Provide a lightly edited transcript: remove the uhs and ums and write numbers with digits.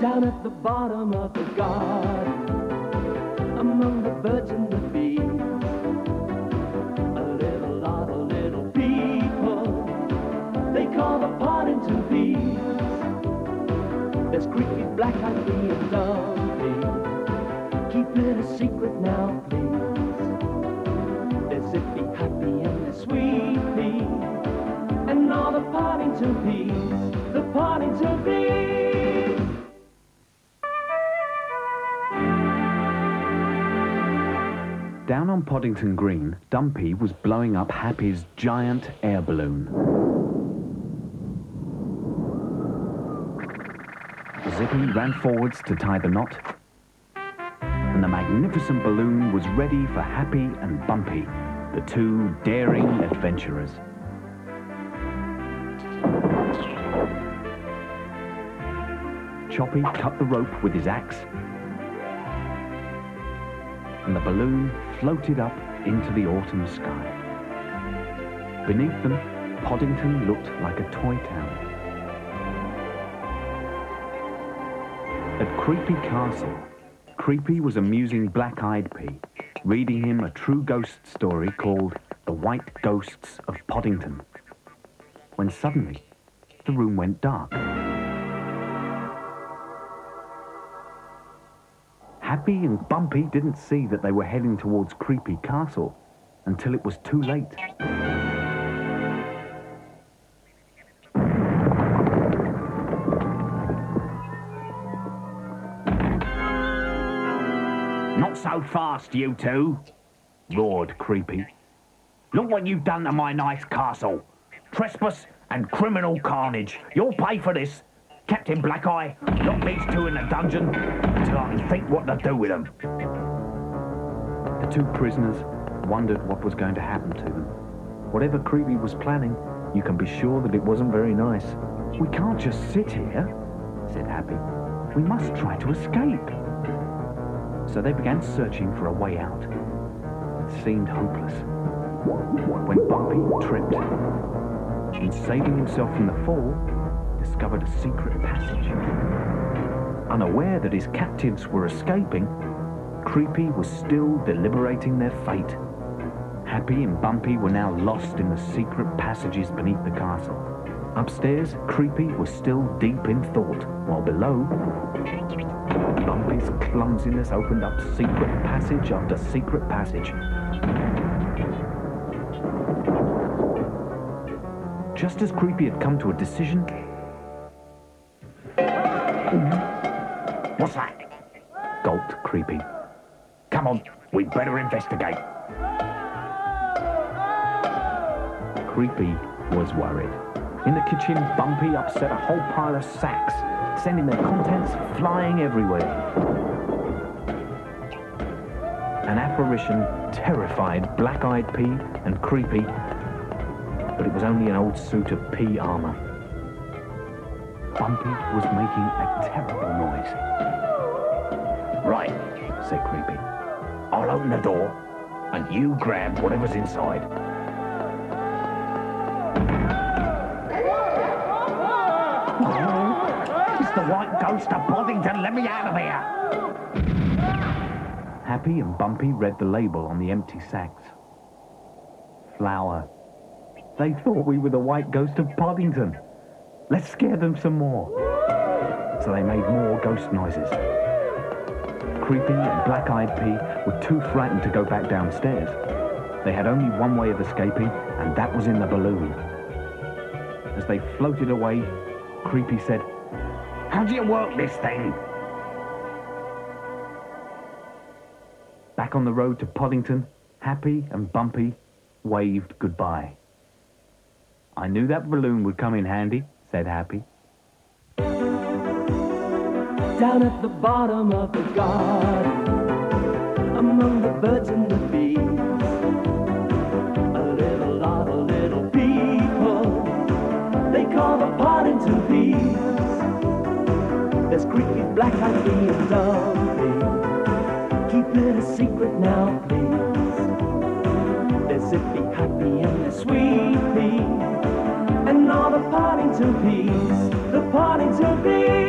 down at the bottom of the garden, among the birds and the bees, a lot of little people they call the Poddington Peas. There's Creepy, Black-Eyed Pete and Lovely, keep it a secret now please. There's Zippy, Happy and the Sweet Pea, and all the Poddington Peas, the Poddington Peas. Down on Poddington Green, Dumpy was blowing up Happy's giant air balloon. Zippy ran forwards to tie the knot, and the magnificent balloon was ready for Happy and Bumpy, the two daring adventurers. Choppy cut the rope with his axe, and the balloon floated up into the autumn sky. Beneath them, Poddington looked like a toy town. At Creepy Castle, Creepy was amusing Black-Eyed Pete, reading him a true ghost story called The White Ghosts of Poddington, when suddenly the room went dark. Happy and Bumpy didn't see that they were heading towards Creepy Castle until it was too late. Not so fast, you two, roared Creepy. Look what you've done to my nice castle. Trespass and criminal carnage. You'll pay for this. Captain Black-Eye, lock these two in the dungeon until I can think what to do with them. The two prisoners wondered what was going to happen to them. Whatever Creepy was planning, you can be sure that it wasn't very nice. We can't just sit here, said Happy. We must try to escape. So they began searching for a way out. It seemed hopeless. When Bumpy tripped, and saving himself from the fall, discovered a secret passage. Unaware that his captives were escaping, Creepy was still deliberating their fate. Happy and Bumpy were now lost in the secret passages beneath the castle. Upstairs, Creepy was still deep in thought, while below, Bumpy's clumsiness opened up secret passage after secret passage. Just as Creepy had come to a decision, what's that? Gulped Creepy. Come on, we'd better investigate. Creepy was worried. In the kitchen, Bumpy upset a whole pile of sacks, sending their contents flying everywhere. An apparition terrified Black-Eyed Pete and Creepy, but it was only an old suit of pea armour. Bumpy was making a terrible noise. Right, said Creepy. I'll open the door, and you grab whatever's inside. Oh, it's the White Ghost of Poddington. Let me out of here. Happy and Bumpy read the label on the empty sacks. Flour. They thought we were the White Ghost of Poddington. Let's scare them some more. So they made more ghost noises. Creepy and Black-Eyed Pete were too frightened to go back downstairs. They had only one way of escaping, and that was in the balloon. As they floated away, Creepy said, "How do you work this thing?" Back on the road to Poddington, Happy and Bumpy waved goodbye. I knew that balloon would come in handy, said Happy. Down at the bottom of the garden, among the birds and the bees, a lot of little people they call the Poddington Peas. There's Creepy, Black-Eyed Pete and Lovely, keep it a secret now please. There's Zippy, Happy and the Sweet Pea, and all the Poddington Peas, the Poddington Peas.